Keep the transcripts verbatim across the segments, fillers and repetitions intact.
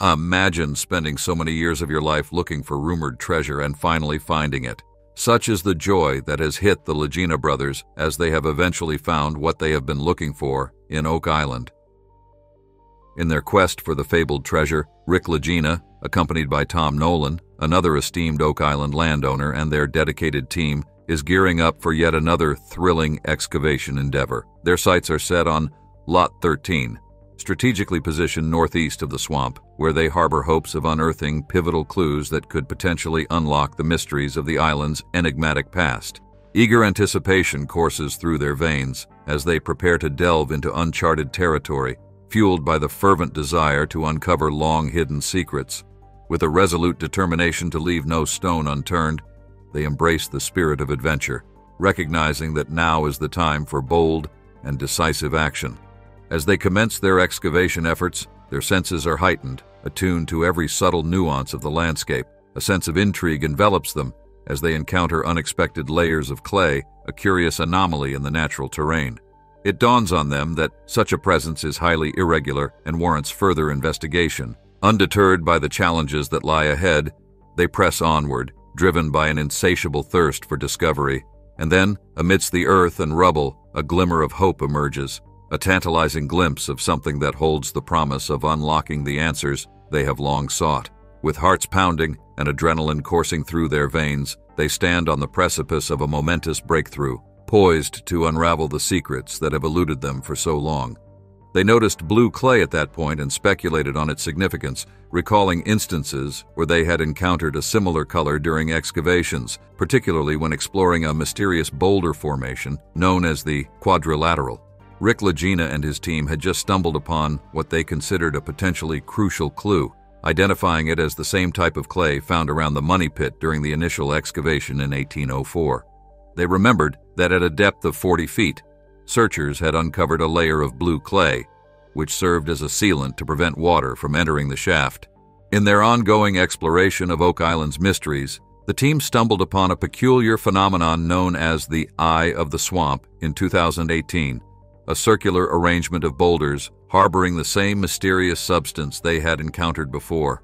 Imagine spending so many years of your life looking for rumored treasure and finally finding it. Such is the joy that has hit the Lagina brothers as they have eventually found what they have been looking for in Oak Island. In their quest for the fabled treasure, Rick Lagina, accompanied by Tom Nolan, another esteemed Oak Island landowner, and their dedicated team, is gearing up for yet another thrilling excavation endeavor. Their sights are set on Lot thirteen, strategically positioned northeast of the swamp, where they harbor hopes of unearthing pivotal clues that could potentially unlock the mysteries of the island's enigmatic past. Eager anticipation courses through their veins as they prepare to delve into uncharted territory, fueled by the fervent desire to uncover long-hidden secrets. With a resolute determination to leave no stone unturned, they embrace the spirit of adventure, recognizing that now is the time for bold and decisive action. As they commence their excavation efforts, their senses are heightened, attuned to every subtle nuance of the landscape. A sense of intrigue envelops them as they encounter unexpected layers of clay, a curious anomaly in the natural terrain. It dawns on them that such a presence is highly irregular and warrants further investigation. Undeterred by the challenges that lie ahead, they press onward, driven by an insatiable thirst for discovery. And then, amidst the earth and rubble, a glimmer of hope emerges, a tantalizing glimpse of something that holds the promise of unlocking the answers they have long sought. With hearts pounding and adrenaline coursing through their veins, they stand on the precipice of a momentous breakthrough, poised to unravel the secrets that have eluded them for so long. They noticed blue clay at that point and speculated on its significance, recalling instances where they had encountered a similar color during excavations, particularly when exploring a mysterious boulder formation known as the quadrilateral. Rick Lagina and his team had just stumbled upon what they considered a potentially crucial clue, identifying it as the same type of clay found around the Money Pit during the initial excavation in eighteen oh four. They remembered that at a depth of forty feet, searchers had uncovered a layer of blue clay, which served as a sealant to prevent water from entering the shaft. In their ongoing exploration of Oak Island's mysteries, the team stumbled upon a peculiar phenomenon known as the Eye of the Swamp in two thousand eighteen, a circular arrangement of boulders harboring the same mysterious substance they had encountered before.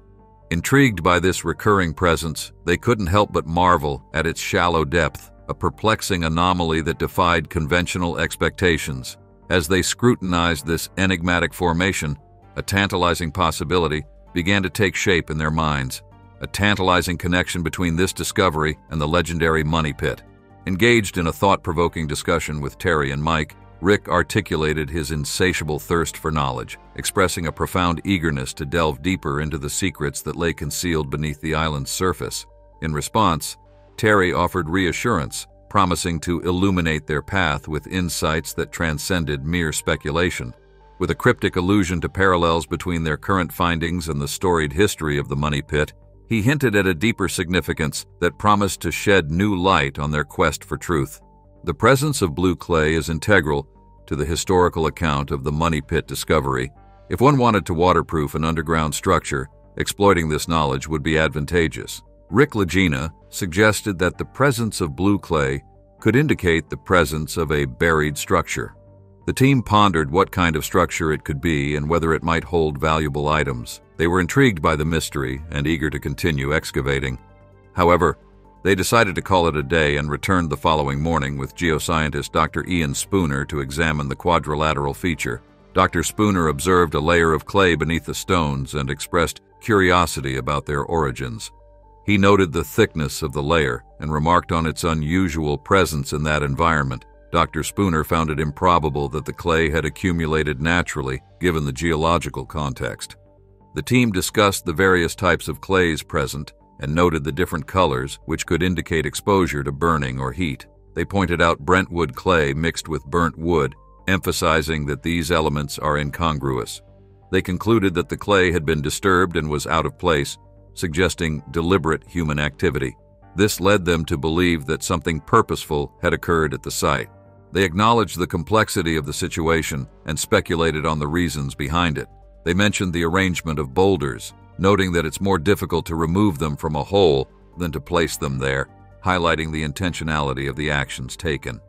Intrigued by this recurring presence, they couldn't help but marvel at its shallow depth, a perplexing anomaly that defied conventional expectations. As they scrutinized this enigmatic formation, a tantalizing possibility began to take shape in their minds, a tantalizing connection between this discovery and the legendary Money Pit. Engaged in a thought-provoking discussion with Terry and Mike, Rick articulated his insatiable thirst for knowledge, expressing a profound eagerness to delve deeper into the secrets that lay concealed beneath the island's surface. In response, Terry offered reassurance, promising to illuminate their path with insights that transcended mere speculation. With a cryptic allusion to parallels between their current findings and the storied history of the Money Pit, he hinted at a deeper significance that promised to shed new light on their quest for truth. The presence of blue clay is integral to the historical account of the Money Pit discovery. If one wanted to waterproof an underground structure, exploiting this knowledge would be advantageous. Rick Lagina suggested that the presence of blue clay could indicate the presence of a buried structure. The team pondered what kind of structure it could be and whether it might hold valuable items. They were intrigued by the mystery and eager to continue excavating. However, they decided to call it a day and returned the following morning with geoscientist Doctor Ian Spooner to examine the quadrilateral feature. Doctor Spooner observed a layer of clay beneath the stones and expressed curiosity about their origins. He noted the thickness of the layer and remarked on its unusual presence in that environment. Doctor Spooner found it improbable that the clay had accumulated naturally, given the geological context. The team discussed the various types of clays present and noted the different colors, which could indicate exposure to burning or heat. They pointed out Brentwood clay mixed with burnt wood, emphasizing that these elements are incongruous. They concluded that the clay had been disturbed and was out of place, suggesting deliberate human activity. This led them to believe that something purposeful had occurred at the site. They acknowledged the complexity of the situation and speculated on the reasons behind it. They mentioned the arrangement of boulders, noting that it's more difficult to remove them from a hole than to place them there, highlighting the intentionality of the actions taken.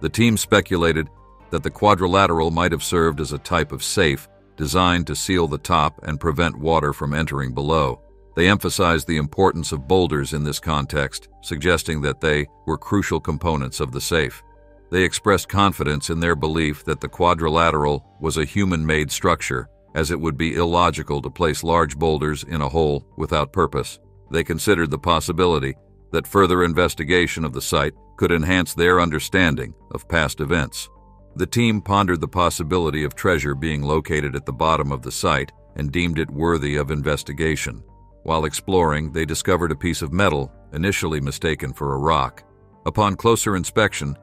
The team speculated that the quadrilateral might have served as a type of safe designed to seal the top and prevent water from entering below. They emphasized the importance of boulders in this context, suggesting that they were crucial components of the safe. They expressed confidence in their belief that the quadrilateral was a human-made structure, as it would be illogical to place large boulders in a hole without purpose. They considered the possibility that further investigation of the site could enhance their understanding of past events. The team pondered the possibility of treasure being located at the bottom of the site and deemed it worthy of investigation. While exploring, they discovered a piece of metal initially mistaken for a rock. Upon closer inspection,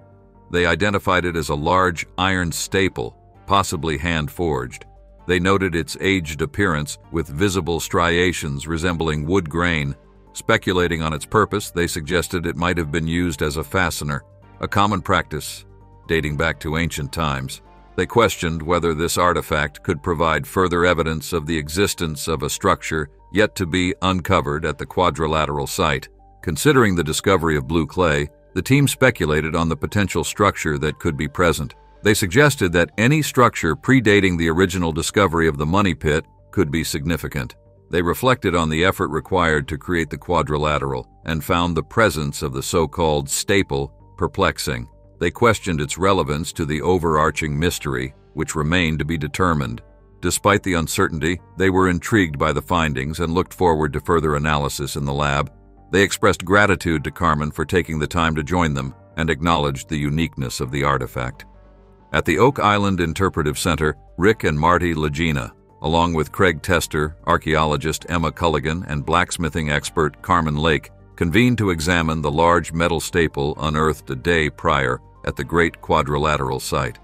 they identified it as a large iron staple, possibly hand-forged. They noted its aged appearance with visible striations resembling wood grain. Speculating on its purpose, they suggested it might have been used as a fastener, a common practice dating back to ancient times. They questioned whether this artifact could provide further evidence of the existence of a structure yet to be uncovered at the quadrilateral site. Considering the discovery of blue clay, the team speculated on the potential structure that could be present. They suggested that any structure predating the original discovery of the money pit could be significant. They reflected on the effort required to create the quadrilateral and found the presence of the so-called staple perplexing. They questioned its relevance to the overarching mystery, which remained to be determined. Despite the uncertainty, they were intrigued by the findings and looked forward to further analysis in the lab. They expressed gratitude to Carmen for taking the time to join them and acknowledged the uniqueness of the artifact. At the Oak Island Interpretive Center, Rick and Marty Lagina, along with Craig Tester, archaeologist Emma Culligan, and blacksmithing expert Carmen Lake, convened to examine the large metal staple unearthed a day prior at the Great Quadrilateral site.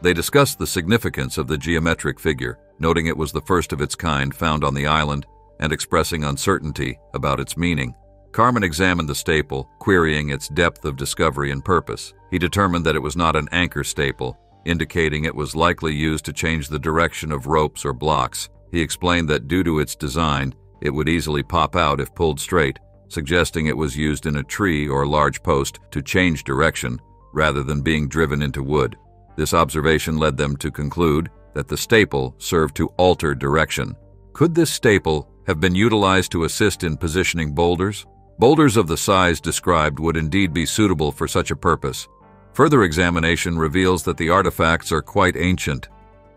They discussed the significance of the geometric figure, noting it was the first of its kind found on the island and expressing uncertainty about its meaning. Carmen examined the staple, querying its depth of discovery and purpose. He determined that it was not an anchor staple, indicating it was likely used to change the direction of ropes or blocks. He explained that due to its design, it would easily pop out if pulled straight, suggesting it was used in a tree or large post to change direction rather than being driven into wood. This observation led them to conclude that the staple served to alter direction. Could this staple have been utilized to assist in positioning boulders? Boulders of the size described would indeed be suitable for such a purpose. Further examination reveals that the artifacts are quite ancient.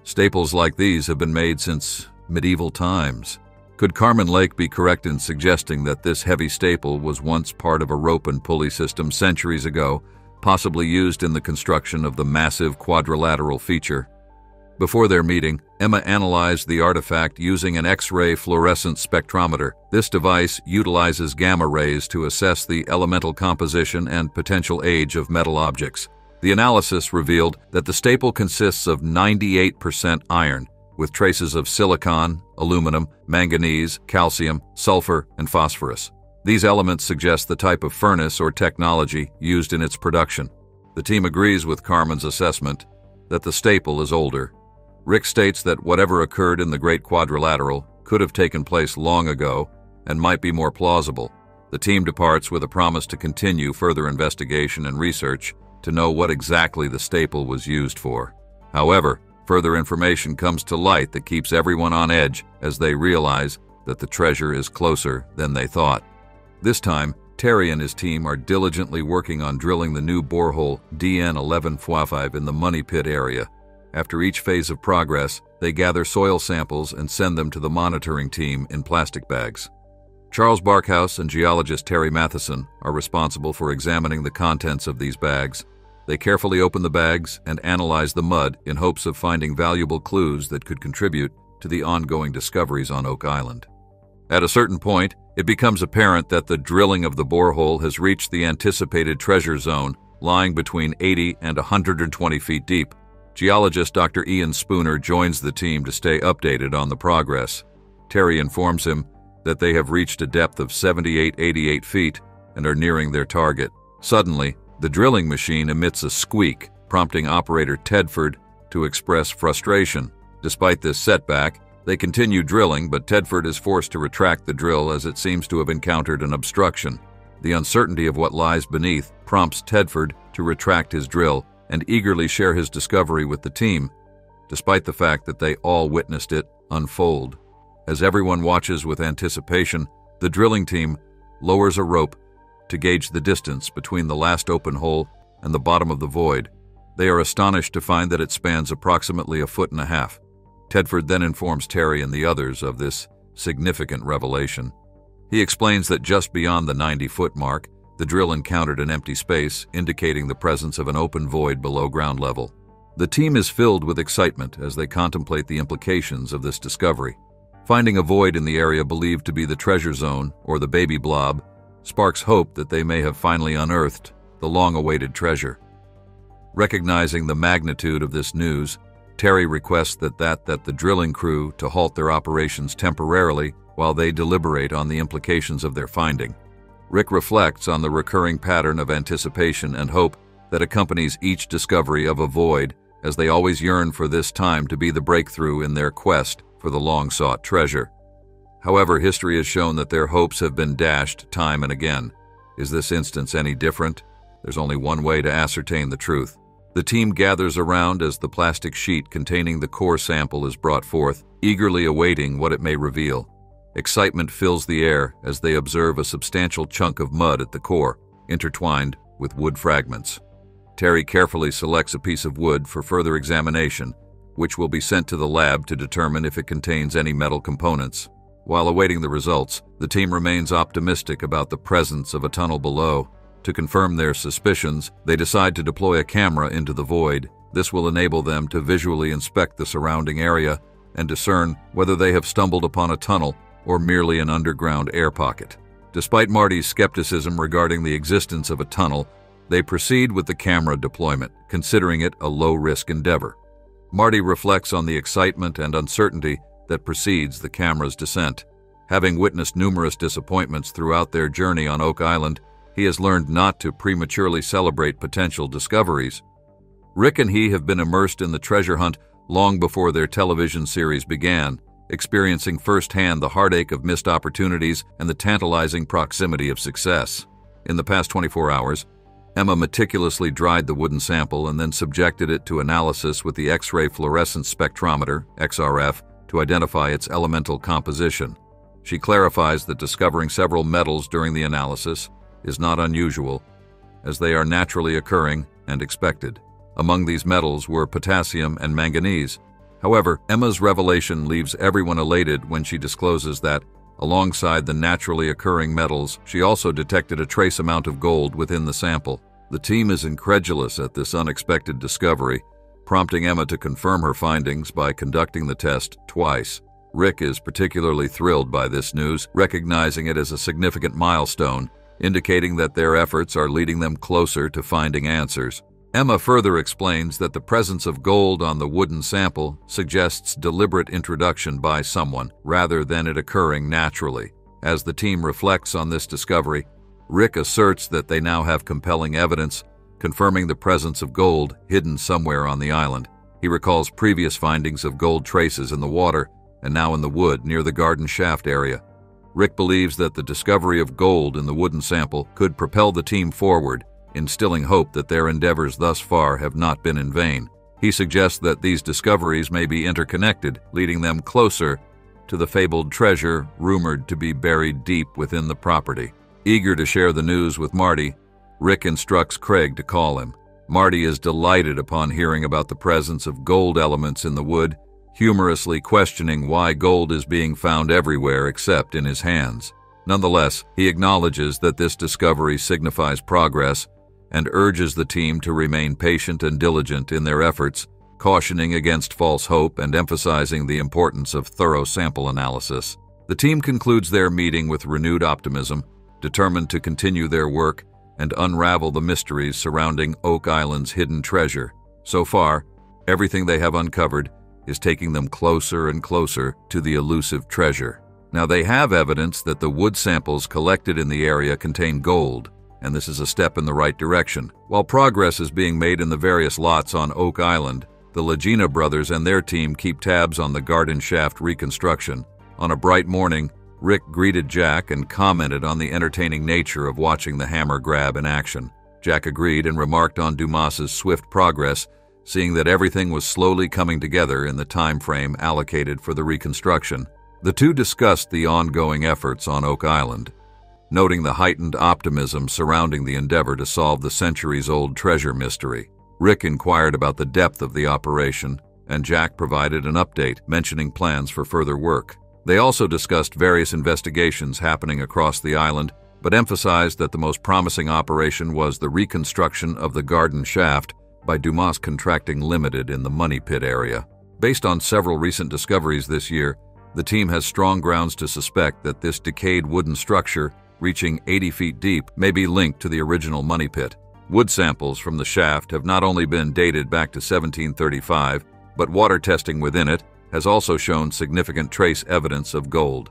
Staples like these have been made since medieval times. Could Carmen Lake be correct in suggesting that this heavy staple was once part of a rope and pulley system centuries ago, possibly used in the construction of the massive quadrilateral feature? Before their meeting, Emma analyzed the artifact using an X-ray fluorescence spectrometer. This device utilizes gamma rays to assess the elemental composition and potential age of metal objects. The analysis revealed that the staple consists of ninety-eight percent iron, with traces of silicon, aluminum, manganese, calcium, sulfur, and phosphorus. These elements suggest the type of furnace or technology used in its production. The team agrees with Carmen's assessment that the staple is older. Rick states that whatever occurred in the Great Quadrilateral could have taken place long ago and might be more plausible. The team departs with a promise to continue further investigation and research to know what exactly the staple was used for. However, further information comes to light that keeps everyone on edge as they realize that the treasure is closer than they thought. This time, Terry and his team are diligently working on drilling the new borehole D N eleven forty-five in the money pit area. After each phase of progress, they gather soil samples and send them to the monitoring team in plastic bags. Charles Barkhouse and geologist Terry Matheson are responsible for examining the contents of these bags. They carefully open the bags and analyze the mud in hopes of finding valuable clues that could contribute to the ongoing discoveries on Oak Island. At a certain point, it becomes apparent that the drilling of the borehole has reached the anticipated treasure zone, lying between eighty and one hundred twenty feet deep. Geologist Doctor Ian Spooner joins the team to stay updated on the progress. Terry informs him that they have reached a depth of seventy-eight to eighty-eight feet and are nearing their target. Suddenly, the drilling machine emits a squeak, prompting operator Tedford to express frustration. Despite this setback, they continue drilling, but Tedford is forced to retract the drill as it seems to have encountered an obstruction. The uncertainty of what lies beneath prompts Tedford to retract his drill and eagerly share his discovery with the team. despite the fact that they all witnessed it unfold. As everyone watches with anticipation, the drilling team lowers a rope to gauge the distance between the last open hole and the bottom of the void. They are astonished to find that it spans approximately a foot and a half. Tedford then informs Terry and the others of this significant revelation. He explains that just beyond the ninety-foot mark, the drill encountered an empty space, indicating the presence of an open void below ground level. The team is filled with excitement as they contemplate the implications of this discovery. Finding a void in the area believed to be the treasure zone or the baby blob sparks hope that they may have finally unearthed the long-awaited treasure. Recognizing the magnitude of this news, Terry requests that, that that the drilling crew to halt their operations temporarily while they deliberate on the implications of their finding. Rick reflects on the recurring pattern of anticipation and hope that accompanies each discovery of a void, as they always yearn for this time to be the breakthrough in their quest for the long-sought treasure. However, history has shown that their hopes have been dashed time and again. Is this instance any different? There's only one way to ascertain the truth. The team gathers around as the plastic sheet containing the core sample is brought forth, eagerly awaiting what it may reveal. Excitement fills the air as they observe a substantial chunk of mud at the core, intertwined with wood fragments. Terry carefully selects a piece of wood for further examination, which will be sent to the lab to determine if it contains any metal components. While awaiting the results, the team remains optimistic about the presence of a tunnel below. To confirm their suspicions, they decide to deploy a camera into the void. This will enable them to visually inspect the surrounding area and discern whether they have stumbled upon a tunnel or merely an underground air pocket. Despite Marty's skepticism regarding the existence of a tunnel, they proceed with the camera deployment, considering it a low-risk endeavor. Marty reflects on the excitement and uncertainty that precedes the camera's descent. Having witnessed numerous disappointments throughout their journey on Oak Island, he has learned not to prematurely celebrate potential discoveries. Rick and he have been immersed in the treasure hunt long before their television series began, experiencing firsthand the heartache of missed opportunities and the tantalizing proximity of success. In the past twenty-four hours, Emma meticulously dried the wooden sample and then subjected it to analysis with the X-ray fluorescence spectrometer, X R F, to identify its elemental composition. She clarifies that discovering several metals during the analysis is not unusual, as they are naturally occurring and expected. Among these metals were potassium and manganese. However, Emma's revelation leaves everyone elated when she discloses that, alongside the naturally occurring metals, she also detected a trace amount of gold within the sample. The team is incredulous at this unexpected discovery, prompting Emma to confirm her findings by conducting the test twice. Rick is particularly thrilled by this news, recognizing it as a significant milestone, indicating that their efforts are leading them closer to finding answers. Emma further explains that the presence of gold on the wooden sample suggests deliberate introduction by someone, rather than it occurring naturally. As the team reflects on this discovery, Rick asserts that they now have compelling evidence confirming the presence of gold hidden somewhere on the island. He recalls previous findings of gold traces in the water and now in the wood near the garden shaft area. Rick believes that the discovery of gold in the wooden sample could propel the team forward, instilling hope that their endeavors thus far have not been in vain. He suggests that these discoveries may be interconnected, leading them closer to the fabled treasure rumored to be buried deep within the property. Eager to share the news with Marty, Rick instructs Craig to call him. Marty is delighted upon hearing about the presence of gold elements in the wood, humorously questioning why gold is being found everywhere except in his hands. Nonetheless, he acknowledges that this discovery signifies progress and urges the team to remain patient and diligent in their efforts, cautioning against false hope and emphasizing the importance of thorough sample analysis. The team concludes their meeting with renewed optimism, determined to continue their work and unravel the mysteries surrounding Oak Island's hidden treasure. So far, everything they have uncovered is taking them closer and closer to the elusive treasure. Now, they have evidence that the wood samples collected in the area contain gold, and this is a step in the right direction. While progress is being made in the various lots on Oak Island, the Lagina brothers and their team keep tabs on the garden shaft reconstruction. On a bright morning, Rick greeted Jack and commented on the entertaining nature of watching the hammer grab in action. Jack agreed and remarked on Dumas's swift progress, seeing that everything was slowly coming together in the time frame allocated for the reconstruction. The two discussed the ongoing efforts on Oak Island, noting the heightened optimism surrounding the endeavor to solve the centuries-old treasure mystery. Rick inquired about the depth of the operation, and Jack provided an update, mentioning plans for further work. They also discussed various investigations happening across the island, but emphasized that the most promising operation was the reconstruction of the garden shaft by Dumas Contracting Limited in the Money Pit area. Based on several recent discoveries this year, the team has strong grounds to suspect that this decayed wooden structure, reaching eighty feet deep, may be linked to the original money pit. Wood samples from the shaft have not only been dated back to seventeen thirty-five, but water testing within it has also shown significant trace evidence of gold.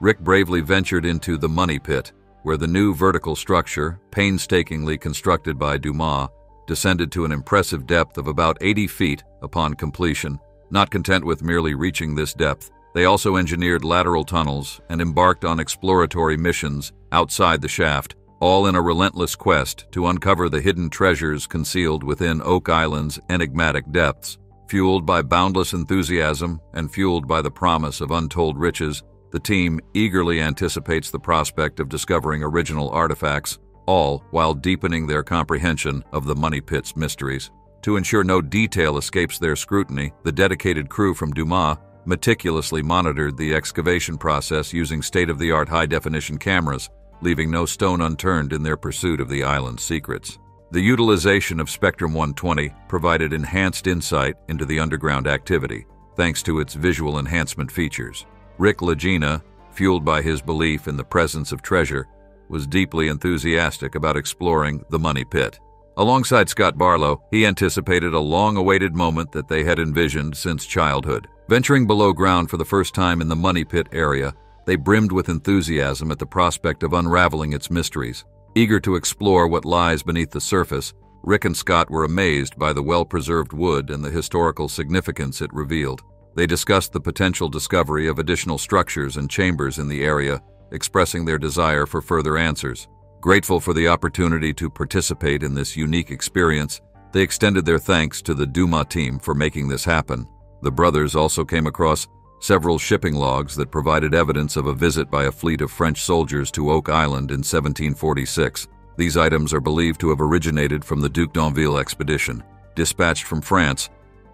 Rick bravely ventured into the money pit, where the new vertical structure, painstakingly constructed by Dumas, descended to an impressive depth of about eighty feet upon completion. Not content with merely reaching this depth, they also engineered lateral tunnels and embarked on exploratory missions outside the shaft, all in a relentless quest to uncover the hidden treasures concealed within Oak Island's enigmatic depths. Fueled by boundless enthusiasm and fueled by the promise of untold riches, the team eagerly anticipates the prospect of discovering original artifacts, all while deepening their comprehension of the money pit's mysteries. To ensure no detail escapes their scrutiny, the dedicated crew from Dumas meticulously monitored the excavation process using state-of-the-art high-definition cameras, leaving no stone unturned in their pursuit of the island's secrets. The utilization of Spectrum one twenty provided enhanced insight into the underground activity, thanks to its visual enhancement features. Rick Lagina, fueled by his belief in the presence of treasure, was deeply enthusiastic about exploring the money pit. Alongside Scott Barlow, he anticipated a long-awaited moment that they had envisioned since childhood. Venturing below ground for the first time in the money pit area, they brimmed with enthusiasm at the prospect of unraveling its mysteries. Eager to explore what lies beneath the surface, Rick and Scott were amazed by the well-preserved wood and the historical significance it revealed. They discussed the potential discovery of additional structures and chambers in the area, expressing their desire for further answers. Grateful for the opportunity to participate in this unique experience, they extended their thanks to the Dumas team for making this happen. The brothers also came across several shipping logs that provided evidence of a visit by a fleet of French soldiers to Oak Island in seventeen forty-six. These items are believed to have originated from the Duc d'Anville expedition, dispatched from France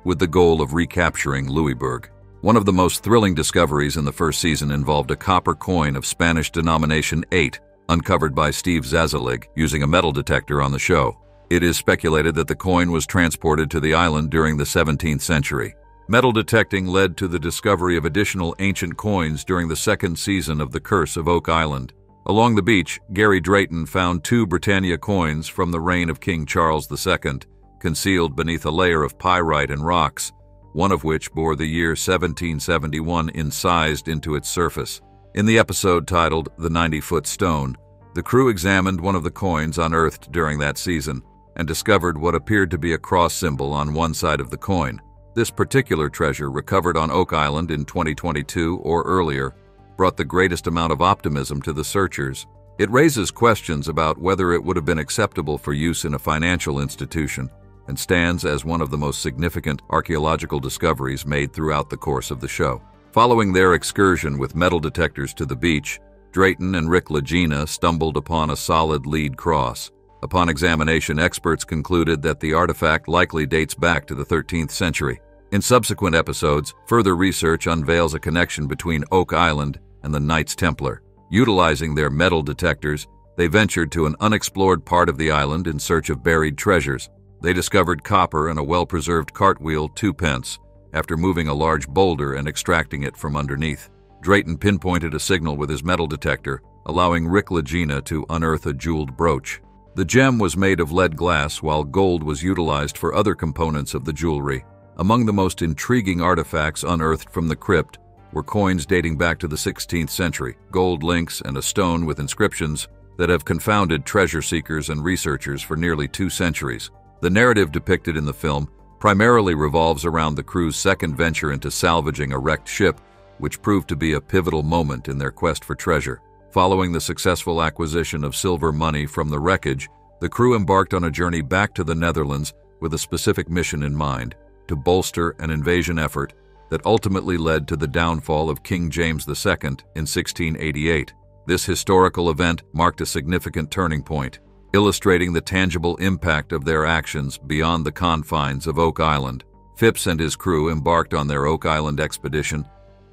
with the goal of recapturing Louisbourg. One of the most thrilling discoveries in the first season involved a copper coin of Spanish denomination eight, uncovered by Steve Zaslavski using a metal detector on the show. It is speculated that the coin was transported to the island during the seventeenth century. Metal detecting led to the discovery of additional ancient coins during the second season of The Curse of Oak Island. Along the beach, Gary Drayton found two Britannia coins from the reign of King Charles the Second, concealed beneath a layer of pyrite and rocks, one of which bore the year seventeen seventy-one incised into its surface. In the episode titled The ninety-foot Stone, the crew examined one of the coins unearthed during that season and discovered what appeared to be a cross symbol on one side of the coin. This particular treasure, recovered on Oak Island in twenty twenty-two or earlier, brought the greatest amount of optimism to the searchers. It raises questions about whether it would have been acceptable for use in a financial institution, and stands as one of the most significant archaeological discoveries made throughout the course of the show. Following their excursion with metal detectors to the beach, Drayton and Rick Lagina stumbled upon a solid lead cross. Upon examination, experts concluded that the artifact likely dates back to the thirteenth century. In subsequent episodes, further research unveils a connection between Oak Island and the Knights Templar. Utilizing their metal detectors, they ventured to an unexplored part of the island in search of buried treasures. They discovered copper and a well-preserved cartwheel twopence after moving a large boulder and extracting it from underneath. Drayton pinpointed a signal with his metal detector, allowing Rick Lagina to unearth a jeweled brooch. The gem was made of lead glass, while gold was utilized for other components of the jewelry. Among the most intriguing artifacts unearthed from the crypt were coins dating back to the sixteenth century, gold links, and a stone with inscriptions that have confounded treasure seekers and researchers for nearly two centuries. The narrative depicted in the film primarily revolves around the crew's second venture into salvaging a wrecked ship, which proved to be a pivotal moment in their quest for treasure. Following the successful acquisition of silver money from the wreckage, the crew embarked on a journey back to the Netherlands with a specific mission in mind to bolster an invasion effort that ultimately led to the downfall of King James the Second in sixteen eighty-eight. This historical event marked a significant turning point, illustrating the tangible impact of their actions beyond the confines of Oak Island. Phipps and his crew embarked on their Oak Island expedition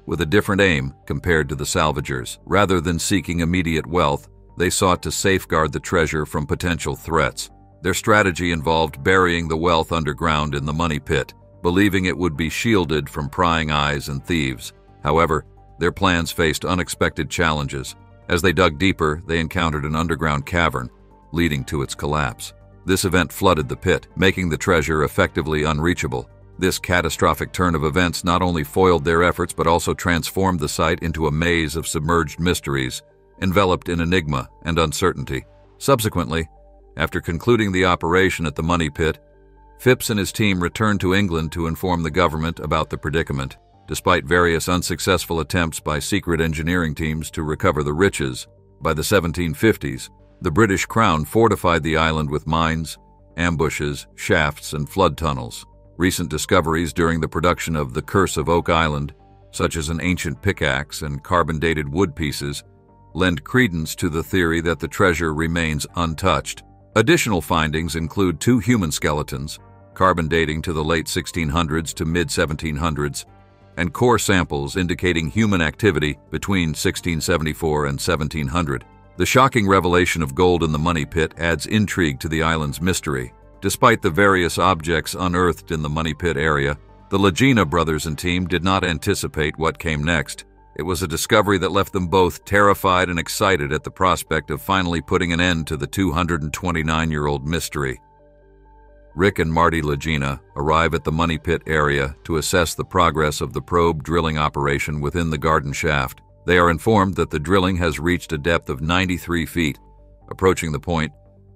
with a different aim compared to the salvagers. Rather than seeking immediate wealth, they sought to safeguard the treasure from potential threats. Their strategy involved burying the wealth underground in the money pit, believing it would be shielded from prying eyes and thieves. However, their plans faced unexpected challenges. As they dug deeper, they encountered an underground cavern, leading to its collapse. This event flooded the pit, making the treasure effectively unreachable. This catastrophic turn of events not only foiled their efforts but also transformed the site into a maze of submerged mysteries, enveloped in enigma and uncertainty. Subsequently, after concluding the operation at the money pit, Phipps and his team returned to England to inform the government about the predicament. Despite various unsuccessful attempts by secret engineering teams to recover the riches, by the seventeen fifties, the British Crown fortified the island with mines, ambushes, shafts, and flood tunnels. Recent discoveries during the production of The Curse of Oak Island, such as an ancient pickaxe and carbon-dated wood pieces, lend credence to the theory that the treasure remains untouched. Additional findings include two human skeletons, carbon dating to the late sixteen hundreds to mid seventeen hundreds, and core samples indicating human activity between sixteen seventy-four and seventeen hundred. The shocking revelation of gold in the money pit adds intrigue to the island's mystery. Despite the various objects unearthed in the money pit area, the Lagina brothers and team did not anticipate what came next. It was a discovery that left them both terrified and excited at the prospect of finally putting an end to the two hundred twenty-nine-year-old mystery. Rick and Marty Lagina arrive at the money pit area to assess the progress of the probe drilling operation within the garden shaft. They are informed that the drilling has reached a depth of ninety-three feet, approaching the point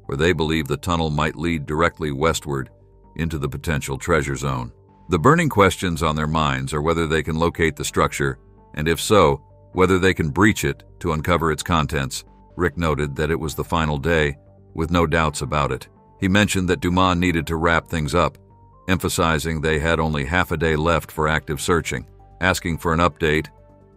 where they believe the tunnel might lead directly westward into the potential treasure zone. The burning questions on their minds are whether they can locate the structure, and if so, whether they can breach it to uncover its contents. Rick noted that it was the final day, with no doubts about it. He mentioned that Dumas needed to wrap things up, emphasizing they had only half a day left for active searching. Asking for an update,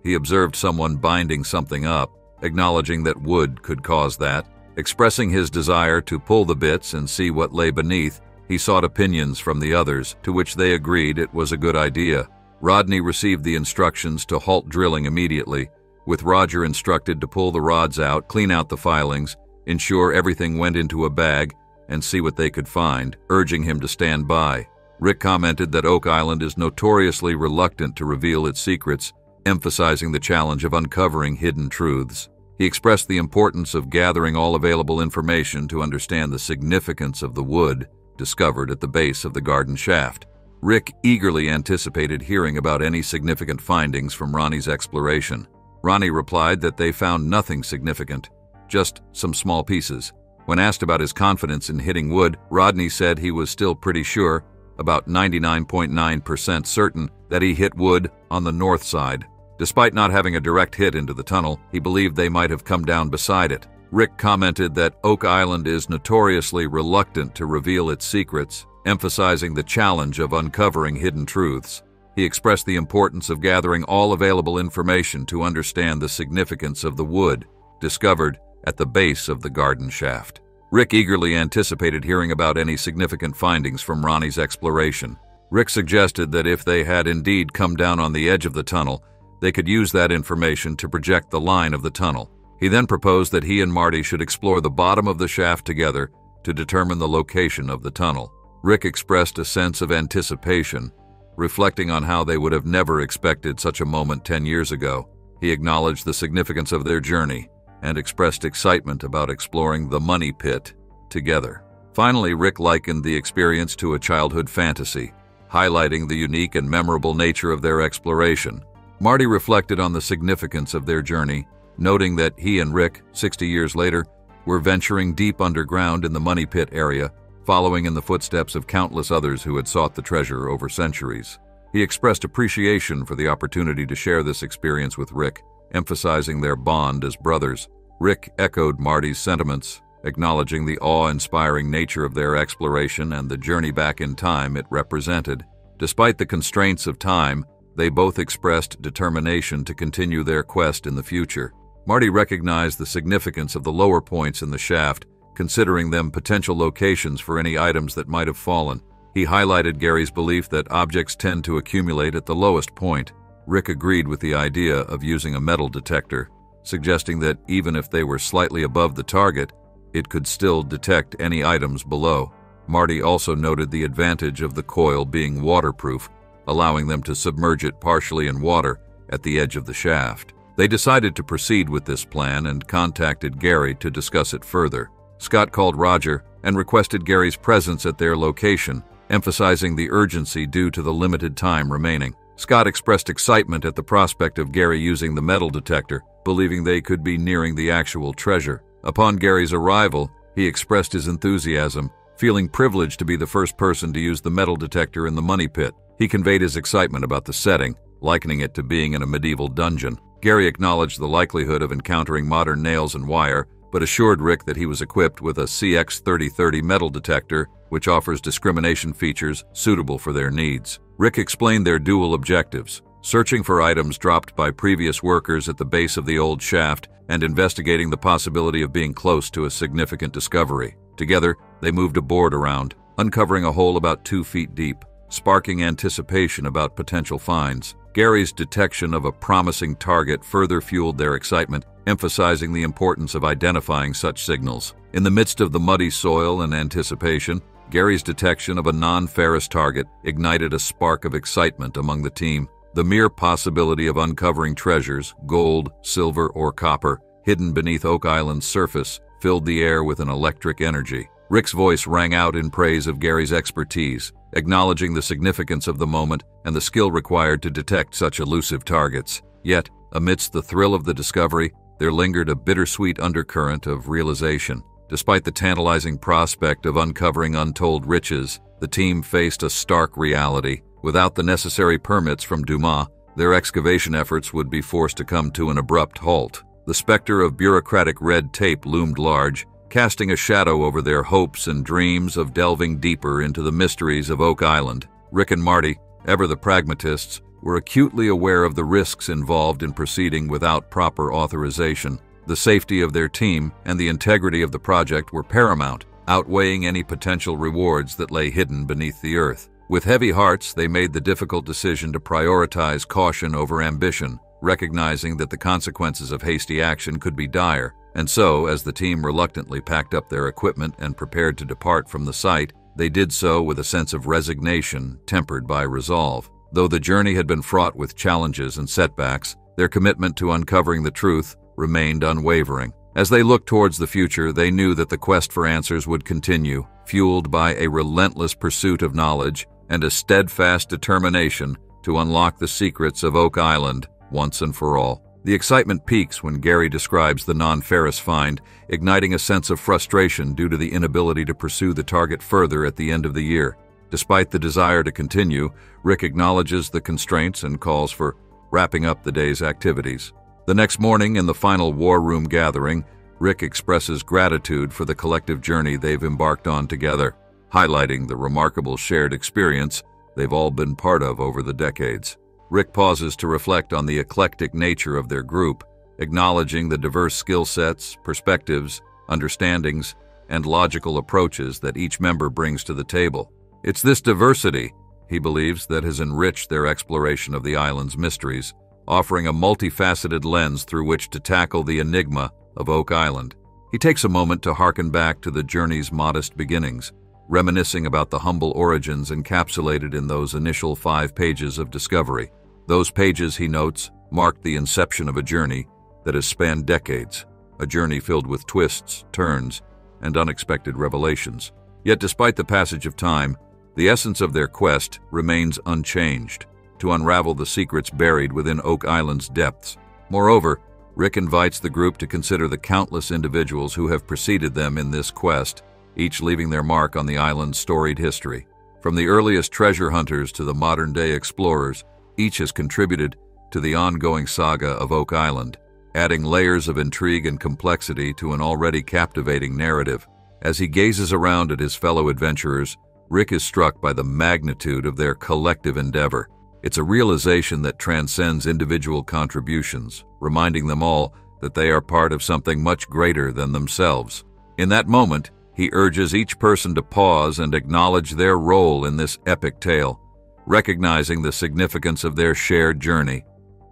he observed someone binding something up, acknowledging that wood could cause that. Expressing his desire to pull the bits and see what lay beneath, he sought opinions from the others, to which they agreed it was a good idea. Rodney received the instructions to halt drilling immediately, with Roger instructed to pull the rods out, clean out the filings, ensure everything went into a bag, and see what they could find, urging him to stand by. Rick commented that Oak Island is notoriously reluctant to reveal its secrets, emphasizing the challenge of uncovering hidden truths. He expressed the importance of gathering all available information to understand the significance of the wood discovered at the base of the garden shaft. Rick eagerly anticipated hearing about any significant findings from Ronnie's exploration. Ronnie replied that they found nothing significant, just some small pieces. When asked about his confidence in hitting wood, Rodney said he was still pretty sure, about ninety-nine point nine percent certain, that he hit wood on the north side. Despite not having a direct hit into the tunnel, he believed they might have come down beside it. Rick commented that Oak Island is notoriously reluctant to reveal its secrets, emphasizing the challenge of uncovering hidden truths. He expressed the importance of gathering all available information to understand the significance of the wood discovered at the base of the garden shaft. Rick eagerly anticipated hearing about any significant findings from Ronnie's exploration. Rick suggested that if they had indeed come down on the edge of the tunnel, they could use that information to project the line of the tunnel. He then proposed that he and Marty should explore the bottom of the shaft together to determine the location of the tunnel. Rick expressed a sense of anticipation, reflecting on how they would have never expected such a moment ten years ago. He acknowledged the significance of their journey and expressed excitement about exploring the money pit together. Finally, Rick likened the experience to a childhood fantasy, highlighting the unique and memorable nature of their exploration. Marty reflected on the significance of their journey, noting that he and Rick, sixty years later, were venturing deep underground in the money pit area, following in the footsteps of countless others who had sought the treasure over centuries. He expressed appreciation for the opportunity to share this experience with Rick, emphasizing their bond as brothers. Rick echoed Marty's sentiments, acknowledging the awe-inspiring nature of their exploration and the journey back in time it represented. Despite the constraints of time, they both expressed determination to continue their quest in the future. Marty recognized the significance of the lower points in the shaft, considering them potential locations for any items that might have fallen. He highlighted Gary's belief that objects tend to accumulate at the lowest point. Rick agreed with the idea of using a metal detector, suggesting that even if they were slightly above the target, it could still detect any items below. Marty also noted the advantage of the coil being waterproof, allowing them to submerge it partially in water at the edge of the shaft. They decided to proceed with this plan and contacted Gary to discuss it further. Scott called Roger and requested Gary's presence at their location, emphasizing the urgency due to the limited time remaining. Scott expressed excitement at the prospect of Gary using the metal detector, believing they could be nearing the actual treasure. Upon Gary's arrival, he expressed his enthusiasm, feeling privileged to be the first person to use the metal detector in the money pit. He conveyed his excitement about the setting, likening it to being in a medieval dungeon. Gary acknowledged the likelihood of encountering modern nails and wire, but assured Rick that he was equipped with a C X thirty thirty metal detector, which offers discrimination features suitable for their needs. Rick explained their dual objectives: searching for items dropped by previous workers at the base of the old shaft and investigating the possibility of being close to a significant discovery. Together, they moved a board around, uncovering a hole about two feet deep, sparking anticipation about potential finds. Gary's detection of a promising target further fueled their excitement, emphasizing the importance of identifying such signals. In the midst of the muddy soil and anticipation, Gary's detection of a non-ferrous target ignited a spark of excitement among the team. The mere possibility of uncovering treasures, gold, silver, or copper, hidden beneath Oak Island's surface, filled the air with an electric energy. Rick's voice rang out in praise of Gary's expertise, acknowledging the significance of the moment and the skill required to detect such elusive targets. Yet, amidst the thrill of the discovery, there lingered a bittersweet undercurrent of realization. Despite the tantalizing prospect of uncovering untold riches, the team faced a stark reality. Without the necessary permits from Dumas, their excavation efforts would be forced to come to an abrupt halt. The specter of bureaucratic red tape loomed large, casting a shadow over their hopes and dreams of delving deeper into the mysteries of Oak Island. Rick and Marty, ever the pragmatists, were acutely aware of the risks involved in proceeding without proper authorization. The safety of their team and the integrity of the project were paramount, outweighing any potential rewards that lay hidden beneath the earth. With heavy hearts, they made the difficult decision to prioritize caution over ambition, recognizing that the consequences of hasty action could be dire. And so, as the team reluctantly packed up their equipment and prepared to depart from the site, they did so with a sense of resignation tempered by resolve. Though the journey had been fraught with challenges and setbacks, their commitment to uncovering the truth remained unwavering. As they looked towards the future, they knew that the quest for answers would continue, fueled by a relentless pursuit of knowledge and a steadfast determination to unlock the secrets of Oak Island once and for all. The excitement peaks when Gary describes the non-ferrous find, igniting a sense of frustration due to the inability to pursue the target further at the end of the year. Despite the desire to continue, Rick acknowledges the constraints and calls for wrapping up the day's activities. The next morning, in the final war room gathering, Rick expresses gratitude for the collective journey they've embarked on together, highlighting the remarkable shared experience they've all been part of over the decades. Rick pauses to reflect on the eclectic nature of their group, acknowledging the diverse skill sets, perspectives, understandings, and logical approaches that each member brings to the table. It's this diversity, he believes, that has enriched their exploration of the island's mysteries, offering a multifaceted lens through which to tackle the enigma of Oak Island. He takes a moment to harken back to the journey's modest beginnings, reminiscing about the humble origins encapsulated in those initial five pages of discovery. Those pages, he notes, marked the inception of a journey that has spanned decades, a journey filled with twists, turns, and unexpected revelations. Yet despite the passage of time, the essence of their quest remains unchanged: to unravel the secrets buried within Oak Island's depths. Moreover, Rick invites the group to consider the countless individuals who have preceded them in this quest, each leaving their mark on the island's storied history. From the earliest treasure hunters to the modern-day explorers, each has contributed to the ongoing saga of Oak Island. adding layers of intrigue and complexity to an already captivating narrative. As he gazes around at his fellow adventurers, Rick is struck by the magnitude of their collective endeavor. It's a realization that transcends individual contributions, reminding them all that they are part of something much greater than themselves. In that moment, he urges each person to pause and acknowledge their role in this epic tale, recognizing the significance of their shared journey.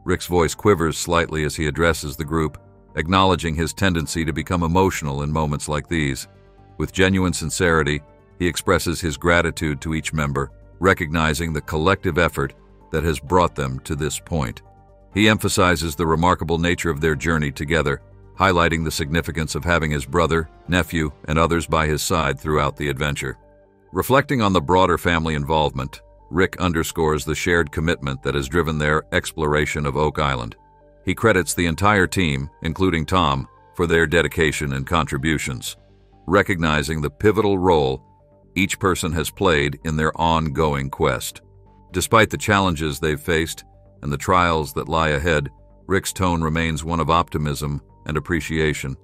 Rick's voice quivers slightly as he addresses the group, acknowledging his tendency to become emotional in moments like these. With genuine sincerity, he expresses his gratitude to each member, recognizing the collective effort that has brought them to this point. He emphasizes the remarkable nature of their journey together, highlighting the significance of having his brother, nephew, and others by his side throughout the adventure. Reflecting on the broader family involvement, Rick underscores the shared commitment that has driven their exploration of Oak Island. He credits the entire team, including Tom, for their dedication and contributions, recognizing the pivotal role each person has played in their ongoing quest. Despite the challenges they've faced and the trials that lie ahead, Rick's tone remains one of optimism and appreciation.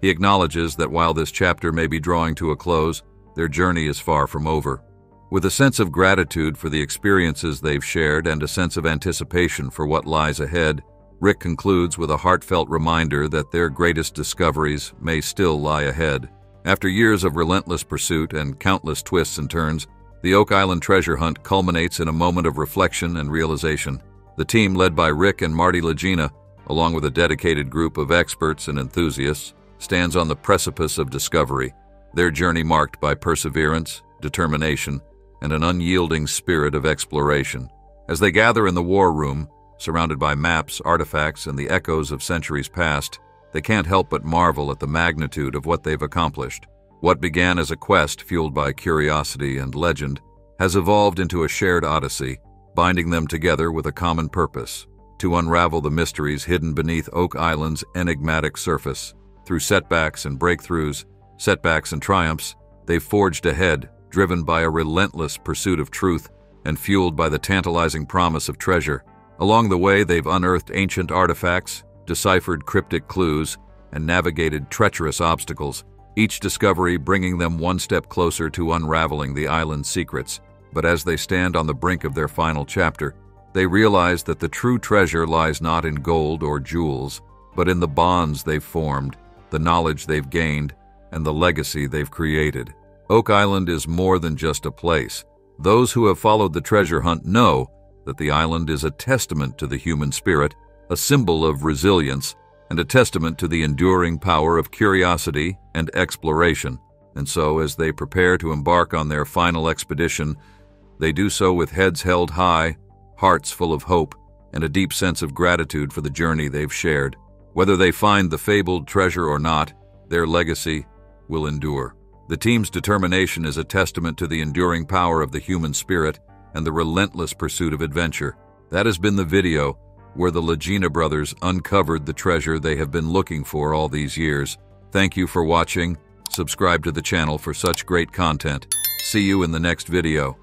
He acknowledges that while this chapter may be drawing to a close, their journey is far from over. With a sense of gratitude for the experiences they've shared and a sense of anticipation for what lies ahead, Rick concludes with a heartfelt reminder that their greatest discoveries may still lie ahead. After years of relentless pursuit and countless twists and turns, the Oak Island treasure hunt culminates in a moment of reflection and realization. The team, led by Rick and Marty Lagina, along with a dedicated group of experts and enthusiasts, stands on the precipice of discovery, their journey marked by perseverance, determination, and an unyielding spirit of exploration. As they gather in the war room, surrounded by maps, artifacts, and the echoes of centuries past, they can't help but marvel at the magnitude of what they've accomplished. What began as a quest fueled by curiosity and legend has evolved into a shared odyssey, binding them together with a common purpose: to unravel the mysteries hidden beneath Oak Island's enigmatic surface. Through setbacks and breakthroughs, setbacks and triumphs, they've forged ahead, driven by a relentless pursuit of truth and fueled by the tantalizing promise of treasure. Along the way, they've unearthed ancient artifacts, deciphered cryptic clues, and navigated treacherous obstacles, each discovery bringing them one step closer to unraveling the island's secrets. But as they stand on the brink of their final chapter, they realize that the true treasure lies not in gold or jewels, but in the bonds they've formed, the knowledge they've gained, and the legacy they've created. Oak Island is more than just a place. Those who have followed the treasure hunt know that the island is a testament to the human spirit, a symbol of resilience, and a testament to the enduring power of curiosity and exploration. And so, as they prepare to embark on their final expedition, they do so with heads held high, hearts full of hope, and a deep sense of gratitude for the journey they've shared. Whether they find the fabled treasure or not, their legacy will endure. The team's determination is a testament to the enduring power of the human spirit and the relentless pursuit of adventure. That has been the video where the Lagina brothers uncovered the treasure they have been looking for all these years. Thank you for watching. Subscribe to the channel for such great content. See you in the next video.